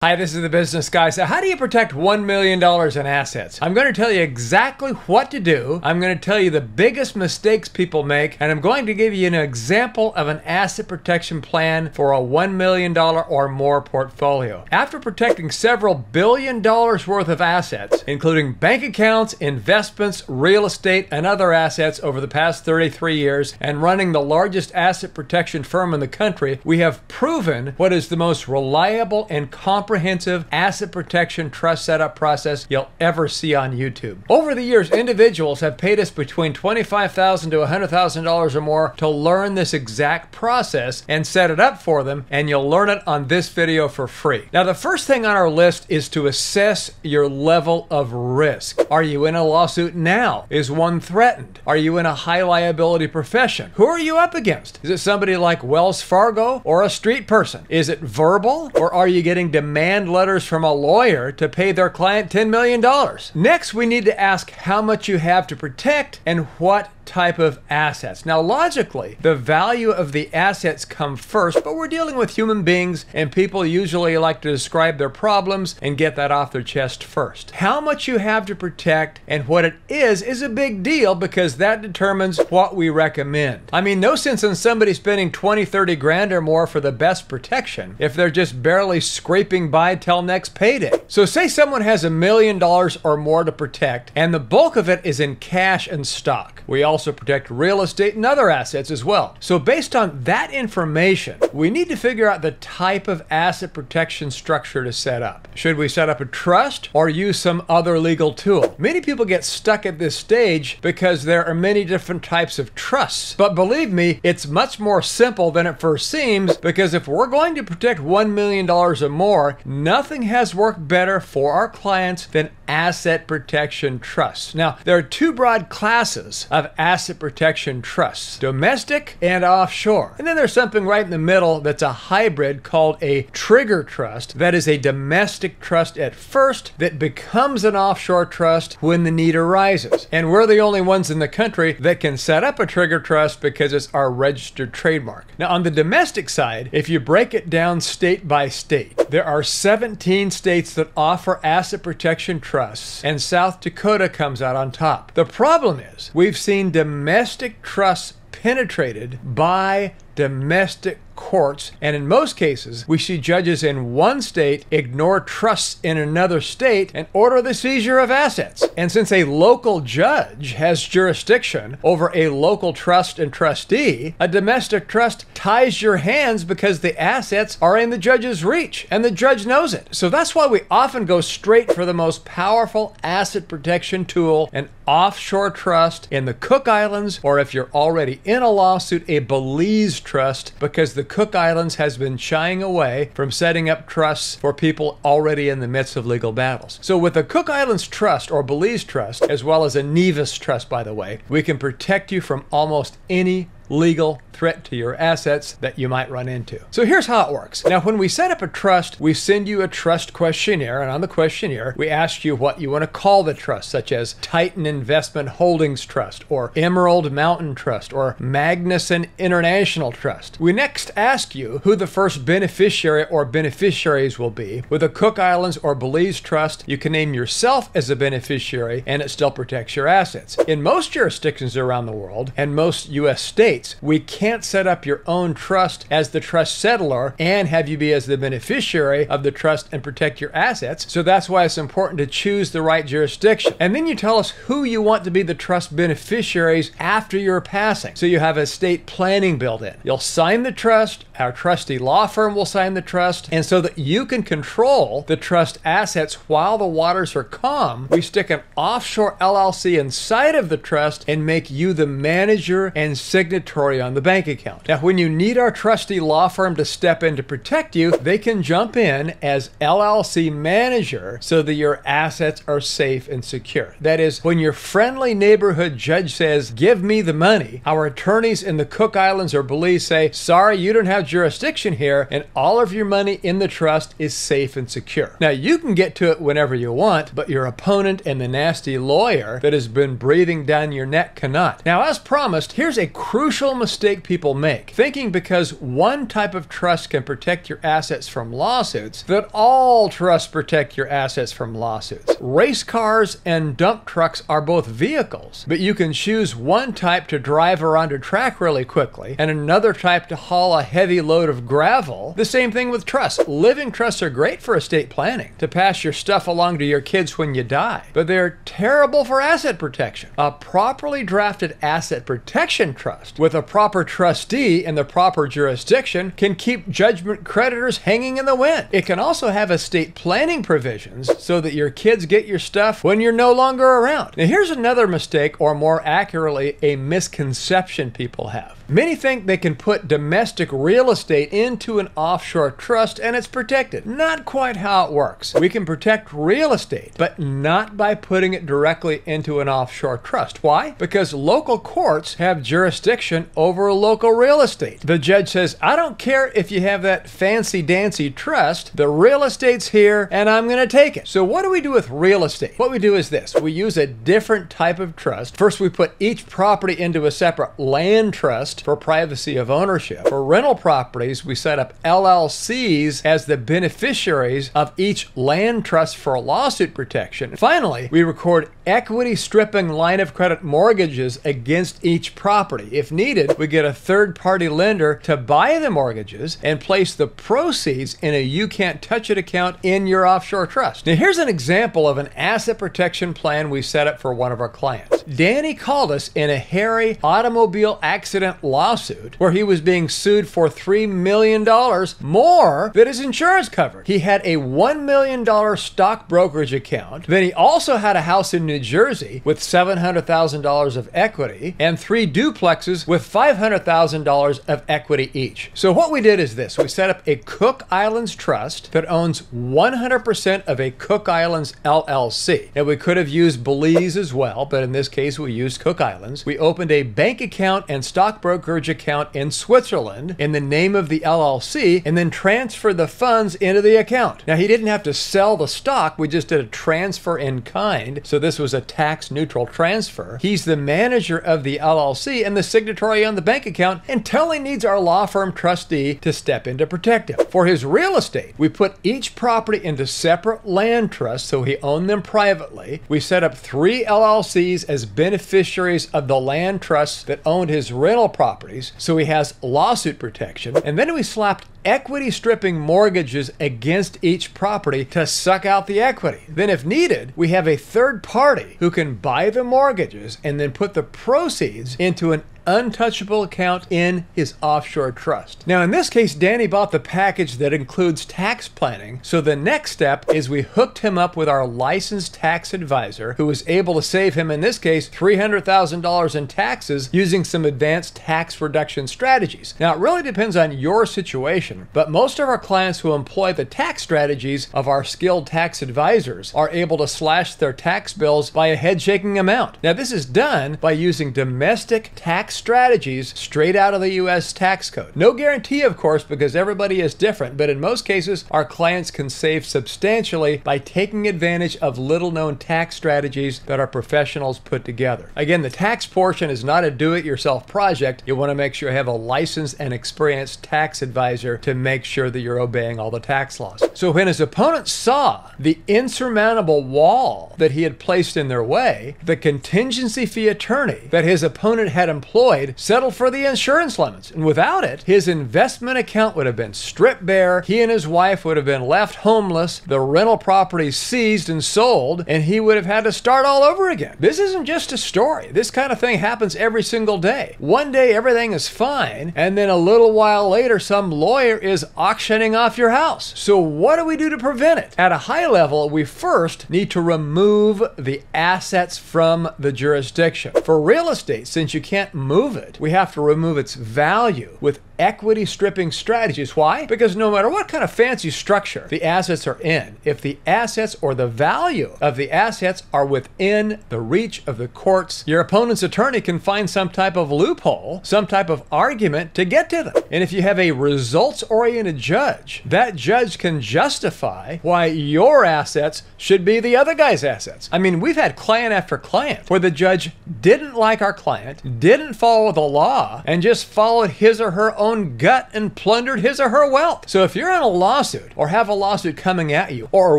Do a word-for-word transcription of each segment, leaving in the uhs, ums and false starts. Hi, this is the Business Guy. So how do you protect one million dollars in assets? I'm going to tell you exactly what to do. I'm going to tell you the biggest mistakes people make, and I'm going to give you an example of an asset protection plan for a one million dollars or more portfolio. After protecting several billion dollars worth of assets, including bank accounts, investments, real estate, and other assets over the past thirty-three years, and running the largest asset protection firm in the country, we have proven what is the most reliable and comprehensive comprehensive asset protection trust setup process you'll ever see on YouTube. Over the years, individuals have paid us between twenty-five thousand dollars to one hundred thousand dollars or more to learn this exact process and set it up for them, and you'll learn it on this video for free. Now, the first thing on our list is to assess your level of risk. Are you in a lawsuit now? Is one threatened? Are you in a high liability profession? Who are you up against? Is it somebody like Wells Fargo or a street person? Is it verbal, or are you getting demand demand letters from a lawyer to pay their client ten million dollars. Next, we need to ask how much you have to protect and what type of assets. Now, logically, the value of the assets come first, but we're dealing with human beings, and people usually like to describe their problems and get that off their chest first. How much you have to protect and what it is is a big deal, because that determines what we recommend. I mean, no sense in somebody spending twenty, thirty grand or more for the best protection if they're just barely scraping by till next payday. So say someone has a million dollars or more to protect, and the bulk of it is in cash and stock. We also Also protect real estate and other assets as well. So based on that information, we need to figure out the type of asset protection structure to set up. Should we set up a trust or use some other legal tool? Many people get stuck at this stage because there are many different types of trusts. But believe me, it's much more simple than it first seems, because if we're going to protect one million dollars or more, nothing has worked better for our clients than asset protection trusts. Now, there are two broad classes of asset asset protection trusts: domestic and offshore. And then there's something right in the middle that's a hybrid called a trigger trust. That is a domestic trust at first that becomes an offshore trust when the need arises. And we're the only ones in the country that can set up a trigger trust because it's our registered trademark. Now, on the domestic side, if you break it down state by state, there are seventeen states that offer asset protection trusts, and South Dakota comes out on top. The problem is we've seen domestic trusts penetrated by domestic courts, and in most cases, we see judges in one state ignore trusts in another state and order the seizure of assets. And since a local judge has jurisdiction over a local trust and trustee, a domestic trust ties your hands because the assets are in the judge's reach, and the judge knows it. So that's why we often go straight for the most powerful asset protection tool, an offshore trust in the Cook Islands, or if you're already in a lawsuit, a Belize trust, because the Cook Islands has been shying away from setting up trusts for people already in the midst of legal battles. So with a Cook Islands trust or Belize trust, as well as a Nevis trust, by the way, we can protect you from almost any legal threat to your assets that you might run into. So here's how it works. Now, when we set up a trust, we send you a trust questionnaire, and on the questionnaire, we ask you what you want to call the trust, such as Titan Investment Holdings Trust, or Emerald Mountain Trust, or Magnuson International Trust. We next ask you who the first beneficiary or beneficiaries will be. With a Cook Islands or Belize trust, you can name yourself as a beneficiary, and it still protects your assets. In most jurisdictions around the world, and most U S states, we can't set up your own trust as the trust settler and have you be as the beneficiary of the trust and protect your assets. So that's why it's important to choose the right jurisdiction. And then you tell us who you want to be the trust beneficiaries after your passing. So you have estate planning built in. You'll sign the trust, our trustee law firm will sign the trust, and so that you can control the trust assets while the waters are calm, we stick an offshore L L C inside of the trust and make you the manager and signatory on the bank account. Now, when you need our trustee law firm to step in to protect you, they can jump in as L L C manager so that your assets are safe and secure. That is, when your friendly neighborhood judge says, "Give me the money," our attorneys in the Cook Islands or Belize say, "Sorry, you don't have jurisdiction here, and all of your money in the trust is safe and secure. Now, you can get to it whenever you want, but your opponent and the nasty lawyer that has been breathing down your neck cannot. Now, as promised, here's a crucial mistake people make, thinking because one type of trust can protect your assets from lawsuits, that all trusts protect your assets from lawsuits. Race cars and dump trucks are both vehicles, but you can choose one type to drive around a track really quickly and another type to haul a heavy load of gravel. The same thing with trusts. Living trusts are great for estate planning, to pass your stuff along to your kids when you die, but they're terrible for asset protection. A properly drafted asset protection trust with a proper trustee in the proper jurisdiction can keep judgment creditors hanging in the wind. It can also have estate planning provisions so that your kids get your stuff when you're no longer around. Now, here's another mistake, or more accurately, a misconception people have. Many think they can put domestic real estate into an offshore trust and it's protected. Not quite how it works. We can protect real estate, but not by putting it directly into an offshore trust. Why? Because local courts have jurisdiction over local real estate. The judge says, I don't care if you have that fancy-dancy trust, the real estate's here and I'm going to take it. So what do we do with real estate? What we do is this. We use a different type of trust. First, we put each property into a separate land trust for privacy of ownership. For rental properties, we set up L L Cs as the beneficiaries of each land trust for lawsuit protection. Finally, we record equity stripping line of credit mortgages against each property. If needed, we get a third-party lender to buy the mortgages and place the proceeds in a you-can't-touch-it account in your offshore trust. Now, here's an example of an asset protection plan we set up for one of our clients. Danny called us in a hairy automobile accident lawsuit where he was being sued for three million dollars more than his insurance covered. He had a one million dollar stock brokerage account. Then he also had a house in New Jersey with seven hundred thousand dollars of equity and three duplexes with five hundred thousand dollars of equity each. So what we did is this. We set up a Cook Islands trust that owns one hundred percent of a Cook Islands L L C. Now, we could have used Belize as well, but in this case, we used Cook Islands. We opened a bank account and stock brokerage account in Switzerland in the name of the L L C and then transferred the funds into the account. Now, he didn't have to sell the stock. We just did a transfer in kind, so this was a tax-neutral transfer. He's the manager of the L L C and the signatory on the bank account until he needs our law firm trustee to step in to protect him. For his real estate, we put each property into separate land trusts, so he owned them privately. We set up three L L Cs as beneficiaries of the land trusts that owned his rental properties, so he has lawsuit protection. And then we slapped equity stripping mortgages against each property to suck out the equity. Then, if needed, we have a third party who can buy the mortgages and then put the proceeds into an untouchable account in his offshore trust. Now, in this case, Danny bought the package that includes tax planning, so the next step is we hooked him up with our licensed tax advisor, who was able to save him, in this case, three hundred thousand dollars in taxes using some advanced tax reduction strategies. Now, it really depends on your situation, but most of our clients who employ the tax strategies of our skilled tax advisors are able to slash their tax bills by a head-shaking amount. Now, this is done by using domestic tax strategies straight out of the U S tax code. No guarantee, of course, because everybody is different, but in most cases, our clients can save substantially by taking advantage of little-known tax strategies that our professionals put together. Again, the tax portion is not a do-it-yourself project. You want to make sure you have a licensed and experienced tax advisor to make sure that you're obeying all the tax laws. So when his opponent saw the insurmountable wall that he had placed in their way, the contingency fee attorney that his opponent had employed settled for the insurance limits. And without it, his investment account would have been stripped bare. He and his wife would have been left homeless, the rental property seized and sold, and he would have had to start all over again. This isn't just a story. This kind of thing happens every single day. One day, everything is fine, and then a little while later, some lawyer is auctioning off your house. So what do we do to prevent it? At a high level, we first need to remove the assets from the jurisdiction. For real estate, since you can't move it, we have to remove its value with equity stripping strategies. Why? Because no matter what kind of fancy structure the assets are in, if the assets or the value of the assets are within the reach of the courts, your opponent's attorney can find some type of loophole, some type of argument to get to them. And if you have a results-oriented judge, that judge can justify why your assets should be the other guy's assets. I mean, we've had client after client where the judge didn't like our client, didn't follow the law, and just followed his or her own gut and plundered his or her wealth. So if you're in a lawsuit or have a lawsuit coming at you or are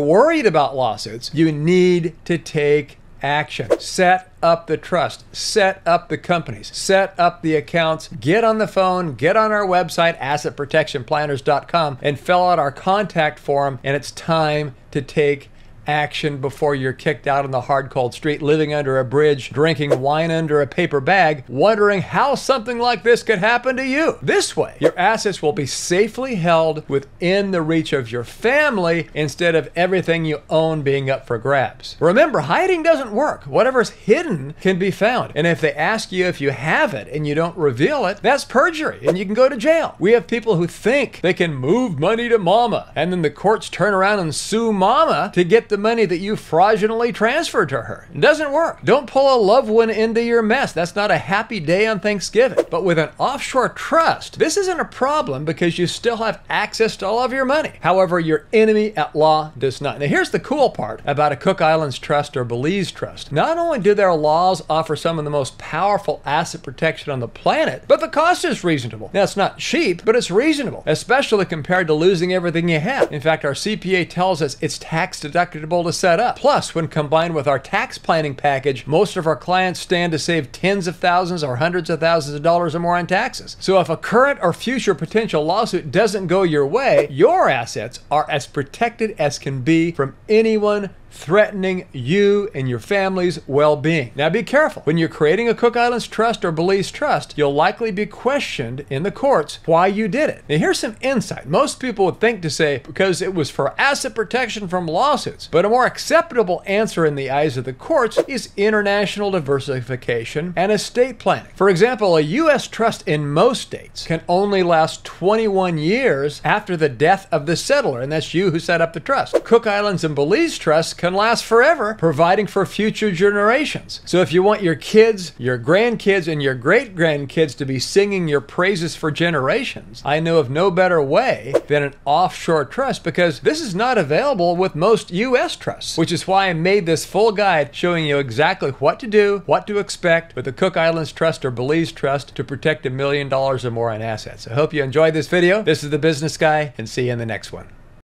worried about lawsuits, you need to take action. Set up the trust, set up the companies, set up the accounts, get on the phone, get on our website, asset protection planners dot com, and fill out our contact form, and it's time to take action before you're kicked out on the hard, cold street, living under a bridge, drinking wine under a paper bag, wondering how something like this could happen to you. This way, your assets will be safely held within the reach of your family instead of everything you own being up for grabs. Remember, hiding doesn't work. Whatever's hidden can be found. And if they ask you if you have it and you don't reveal it, that's perjury and you can go to jail. We have people who think they can move money to mama, and then the courts turn around and sue mama to get the money that you fraudulently transferred to her. It doesn't work. Don't pull a loved one into your mess. That's not a happy day on Thanksgiving. But with an offshore trust, this isn't a problem because you still have access to all of your money. However, your enemy at law does not. Now, here's the cool part about a Cook Islands trust or Belize trust. Not only do their laws offer some of the most powerful asset protection on the planet, but the cost is reasonable. Now, it's not cheap, but it's reasonable, especially compared to losing everything you have. In fact, our C P A tells us it's tax deductible to set up. Plus, when combined with our tax planning package, most of our clients stand to save tens of thousands or hundreds of thousands of dollars or more in taxes. So if a current or future potential lawsuit doesn't go your way, your assets are as protected as can be from anyone threatening you and your family's well-being. Now be careful. When you're creating a Cook Islands trust or Belize trust, you'll likely be questioned in the courts why you did it. Now here's some insight. Most people would think to say because it was for asset protection from lawsuits, but a more acceptable answer in the eyes of the courts is international diversification and estate planning. For example, a U S trust in most states can only last twenty-one years after the death of the settler, and that's you who set up the trust. Cook Islands and Belize trusts can last forever, providing for future generations. So if you want your kids, your grandkids, and your great-grandkids to be singing your praises for generations, I know of no better way than an offshore trust, because this is not available with most U S trusts, which is why I made this full guide showing you exactly what to do, what to expect with the Cook Islands Trust or Belize Trust to protect a million dollars or more in assets. I hope you enjoyed this video. This is The Business Guy, and see you in the next one.